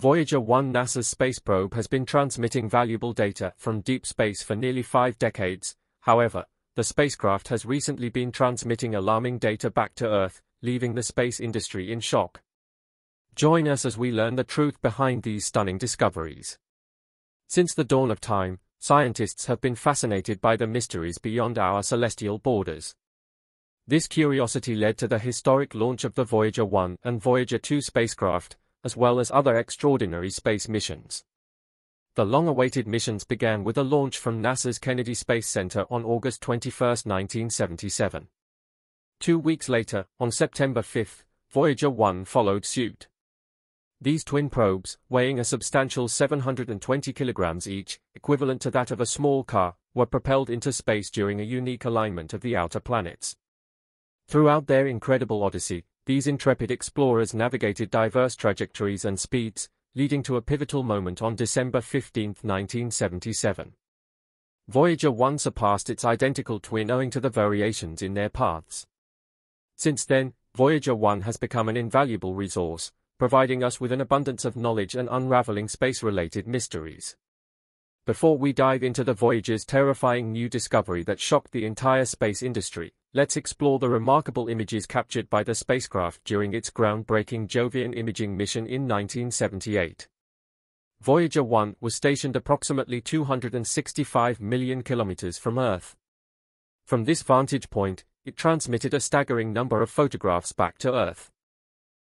Voyager 1, NASA's space probe, has been transmitting valuable data from deep space for nearly 5 decades. However, the spacecraft has recently been transmitting alarming data back to Earth, leaving the space industry in shock. Join us as we learn the truth behind these stunning discoveries. Since the dawn of time, scientists have been fascinated by the mysteries beyond our celestial borders. This curiosity led to the historic launch of the Voyager 1 and Voyager 2 spacecraft, as well as other extraordinary space missions. The long-awaited missions began with a launch from NASA's Kennedy Space Center on August 21, 1977. 2 weeks later, on September 5, Voyager 1 followed suit. These twin probes, weighing a substantial 720 kilograms each, equivalent to that of a small car, were propelled into space during a unique alignment of the outer planets. Throughout their incredible odyssey, these intrepid explorers navigated diverse trajectories and speeds, leading to a pivotal moment on December 15, 1977. Voyager 1 surpassed its identical twin owing to the variations in their paths. Since then, Voyager 1 has become an invaluable resource, providing us with an abundance of knowledge and unraveling space-related mysteries. Before we dive into the Voyager's terrifying new discovery that shocked the entire space industry, let's explore the remarkable images captured by the spacecraft during its groundbreaking Jovian imaging mission in 1978. Voyager 1 was stationed approximately 265 million kilometers from Earth. From this vantage point, it transmitted a staggering number of photographs back to Earth.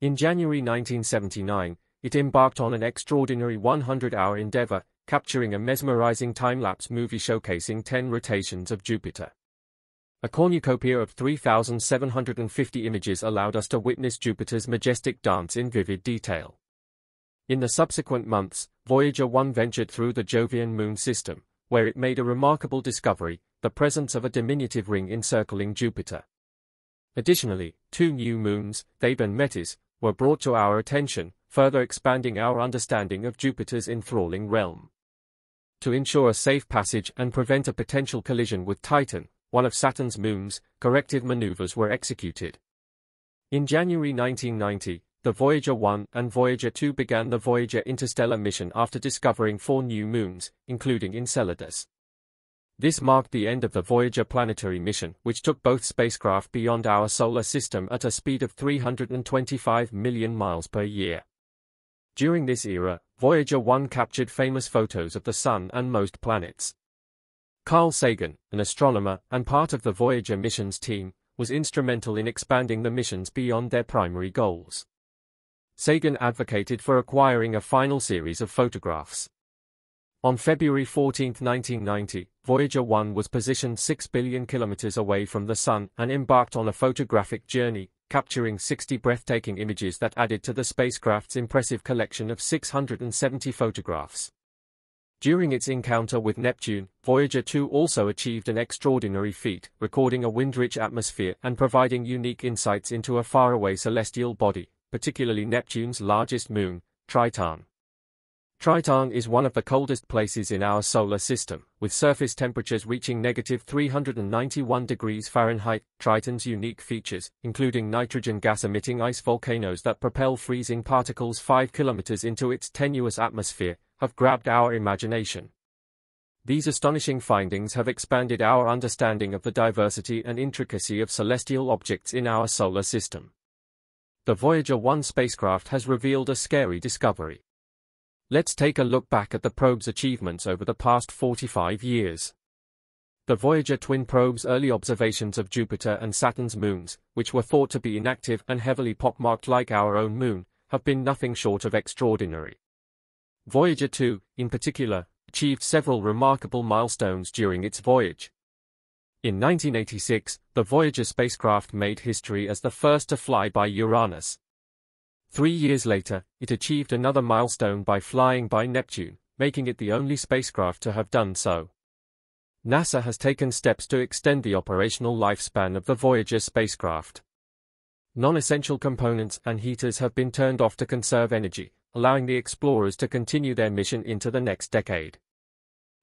In January 1979, it embarked on an extraordinary 100-hour endeavor, capturing a mesmerizing time-lapse movie showcasing 10 rotations of Jupiter. A cornucopia of 3,750 images allowed us to witness Jupiter's majestic dance in vivid detail. In the subsequent months, Voyager 1 ventured through the Jovian moon system, where it made a remarkable discovery: the presence of a diminutive ring encircling Jupiter. Additionally, 2 new moons, Thebe and Metis, were brought to our attention, further expanding our understanding of Jupiter's enthralling realm. To ensure a safe passage and prevent a potential collision with Titan, one of Saturn's moons, corrective maneuvers were executed. In January 1990, the Voyager 1 and Voyager 2 began the Voyager interstellar mission after discovering 4 new moons, including Enceladus. This marked the end of the Voyager planetary mission, which took both spacecraft beyond our solar system at a speed of 325 million miles per year. During this era, Voyager 1 captured famous photos of the Sun and most planets. Carl Sagan, an astronomer and part of the Voyager missions team, was instrumental in expanding the missions beyond their primary goals. Sagan advocated for acquiring a final series of photographs. On February 14, 1990, Voyager 1 was positioned 6 billion kilometers away from the Sun and embarked on a photographic journey, capturing 60 breathtaking images that added to the spacecraft's impressive collection of 670 photographs. During its encounter with Neptune, Voyager 2 also achieved an extraordinary feat, recording a wind-rich atmosphere and providing unique insights into a faraway celestial body, particularly Neptune's largest moon, Triton. Triton is one of the coldest places in our solar system, with surface temperatures reaching -391 degrees Fahrenheit. Triton's unique features, including nitrogen gas-emitting ice volcanoes that propel freezing particles 5 kilometers into its tenuous atmosphere, have grabbed our imagination. These astonishing findings have expanded our understanding of the diversity and intricacy of celestial objects in our solar system. The Voyager 1 spacecraft has revealed a scary discovery. Let's take a look back at the probe's achievements over the past 45 years. The Voyager twin probe's early observations of Jupiter and Saturn's moons, which were thought to be inactive and heavily pockmarked like our own moon, have been nothing short of extraordinary. Voyager 2, in particular, achieved several remarkable milestones during its voyage. In 1986, the Voyager spacecraft made history as the first to fly by Uranus. 3 years later, it achieved another milestone by flying by Neptune, making it the only spacecraft to have done so. NASA has taken steps to extend the operational lifespan of the Voyager spacecraft. Non-essential components and heaters have been turned off to conserve energy, allowing the explorers to continue their mission into the next decade.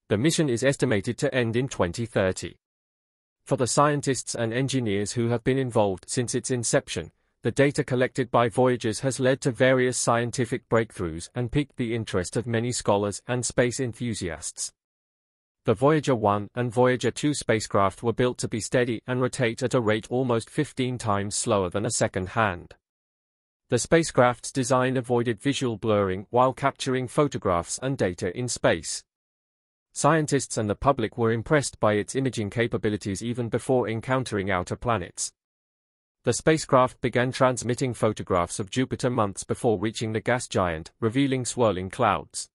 The mission is estimated to end in 2030. For the scientists and engineers who have been involved since its inception, the data collected by Voyagers has led to various scientific breakthroughs and piqued the interest of many scholars and space enthusiasts. The Voyager 1 and Voyager 2 spacecraft were built to be steady and rotate at a rate almost 15 times slower than a second hand. The spacecraft's design avoided visual blurring while capturing photographs and data in space. Scientists and the public were impressed by its imaging capabilities even before encountering outer planets. The spacecraft began transmitting photographs of Jupiter months before reaching the gas giant, revealing swirling clouds.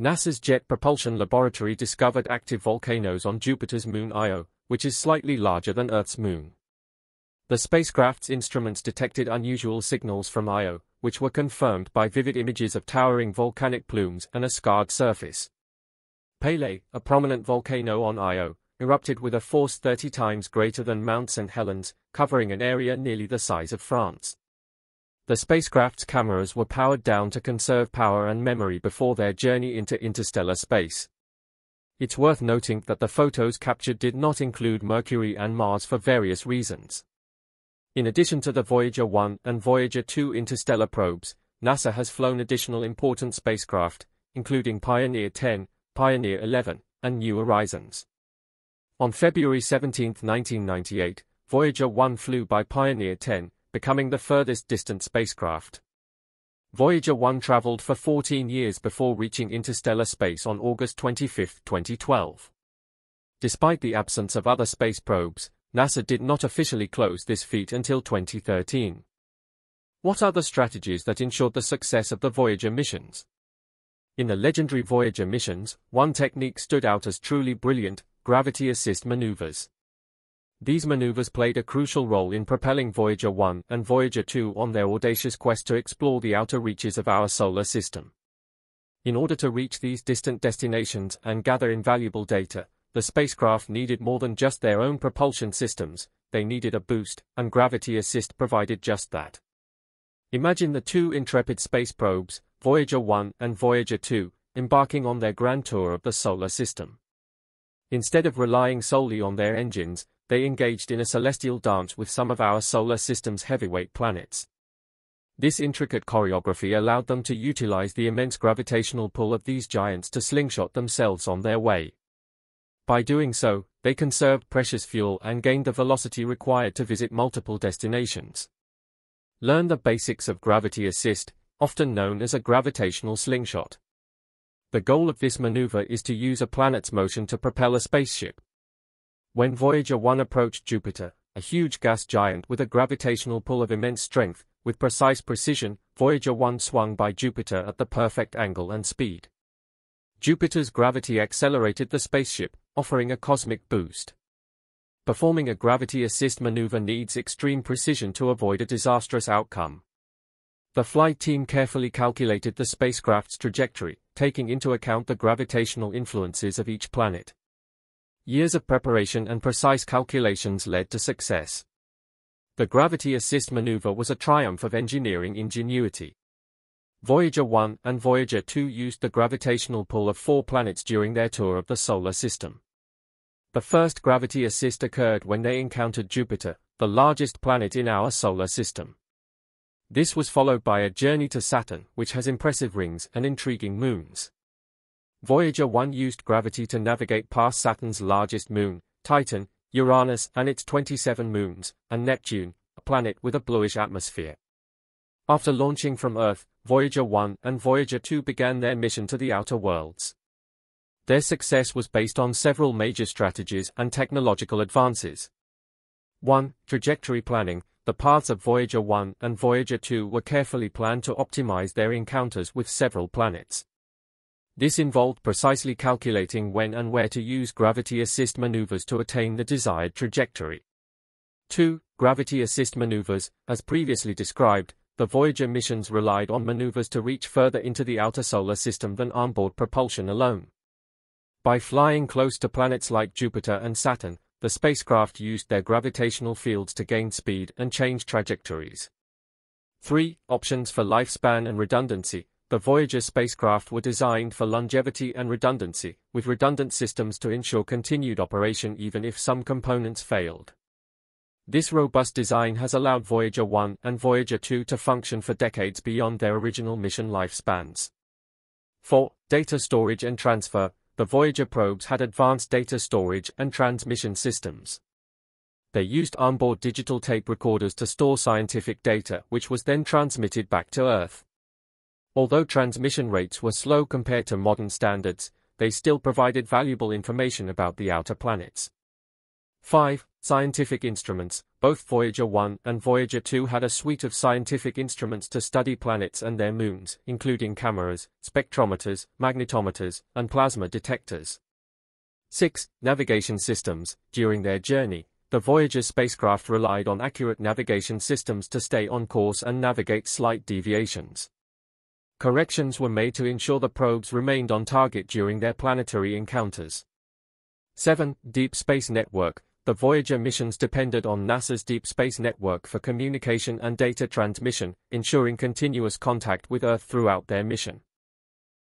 NASA's Jet Propulsion Laboratory discovered active volcanoes on Jupiter's moon Io, which is slightly larger than Earth's moon. The spacecraft's instruments detected unusual signals from Io, which were confirmed by vivid images of towering volcanic plumes and a scarred surface. Pele, a prominent volcano on Io, erupted with a force 30 times greater than Mount St. Helens, covering an area nearly the size of France. The spacecraft's cameras were powered down to conserve power and memory before their journey into interstellar space. It's worth noting that the photos captured did not include Mercury and Mars for various reasons. In addition to the Voyager 1 and Voyager 2 interstellar probes, NASA has flown additional important spacecraft, including Pioneer 10, Pioneer 11, and New Horizons. On February 17, 1998, Voyager 1 flew by Pioneer 10, becoming the furthest distant spacecraft. Voyager 1 traveled for 14 years before reaching interstellar space on August 25, 2012. Despite the absence of other space probes, NASA did not officially close this feat until 2013. What are the strategies that ensured the success of the Voyager missions? In the legendary Voyager missions, one technique stood out as truly brilliant: gravity assist maneuvers. These maneuvers played a crucial role in propelling Voyager 1 and Voyager 2 on their audacious quest to explore the outer reaches of our solar system. In order to reach these distant destinations and gather invaluable data, the spacecraft needed more than just their own propulsion systems. They needed a boost, and gravity assist provided just that. Imagine the two intrepid space probes, Voyager 1 and Voyager 2, embarking on their grand tour of the solar system. Instead of relying solely on their engines, they engaged in a celestial dance with some of our solar system's heavyweight planets. This intricate choreography allowed them to utilize the immense gravitational pull of these giants to slingshot themselves on their way. By doing so, they conserved precious fuel and gained the velocity required to visit multiple destinations. Learn the basics of gravity assist, often known as a gravitational slingshot. The goal of this maneuver is to use a planet's motion to propel a spaceship. When Voyager 1 approached Jupiter, a huge gas giant with a gravitational pull of immense strength, with precise precision, Voyager 1 swung by Jupiter at the perfect angle and speed. Jupiter's gravity accelerated the spaceship, offering a cosmic boost. Performing a gravity assist maneuver needs extreme precision to avoid a disastrous outcome. The flight team carefully calculated the spacecraft's trajectory, taking into account the gravitational influences of each planet. Years of preparation and precise calculations led to success. The gravity assist maneuver was a triumph of engineering ingenuity. Voyager 1 and Voyager 2 used the gravitational pull of four planets during their tour of the solar system. The first gravity assist occurred when they encountered Jupiter, the largest planet in our solar system. This was followed by a journey to Saturn, which has impressive rings and intriguing moons. Voyager 1 used gravity to navigate past Saturn's largest moon, Titan, Uranus and its 27 moons, and Neptune, a planet with a bluish atmosphere. After launching from Earth, Voyager 1 and Voyager 2 began their mission to the outer worlds. Their success was based on several major strategies and technological advances. 1. Trajectory planning. The paths of Voyager 1 and Voyager 2 were carefully planned to optimize their encounters with several planets. This involved precisely calculating when and where to use gravity assist maneuvers to attain the desired trajectory. 2. Gravity assist maneuvers. As previously described, the Voyager missions relied on maneuvers to reach further into the outer solar system than onboard propulsion alone. By flying close to planets like Jupiter and Saturn, the spacecraft used their gravitational fields to gain speed and change trajectories. 3. Options for lifespan and redundancy. The Voyager spacecraft were designed for longevity and redundancy, with redundant systems to ensure continued operation even if some components failed. This robust design has allowed Voyager 1 and Voyager 2 to function for decades beyond their original mission lifespans. 4. Data storage and transfer. The Voyager probes had advanced data storage and transmission systems. They used onboard digital tape recorders to store scientific data, which was then transmitted back to Earth. Although transmission rates were slow compared to modern standards, they still provided valuable information about the outer planets. 5. Scientific instruments. Both Voyager 1 and Voyager 2 had a suite of scientific instruments to study planets and their moons, including cameras, spectrometers, magnetometers, and plasma detectors. 6. Navigation systems. During their journey, the Voyager spacecraft relied on accurate navigation systems to stay on course and navigate slight deviations. Corrections were made to ensure the probes remained on target during their planetary encounters. 7. Deep Space Network. The Voyager missions depended on NASA's Deep Space Network for communication and data transmission, ensuring continuous contact with Earth throughout their mission.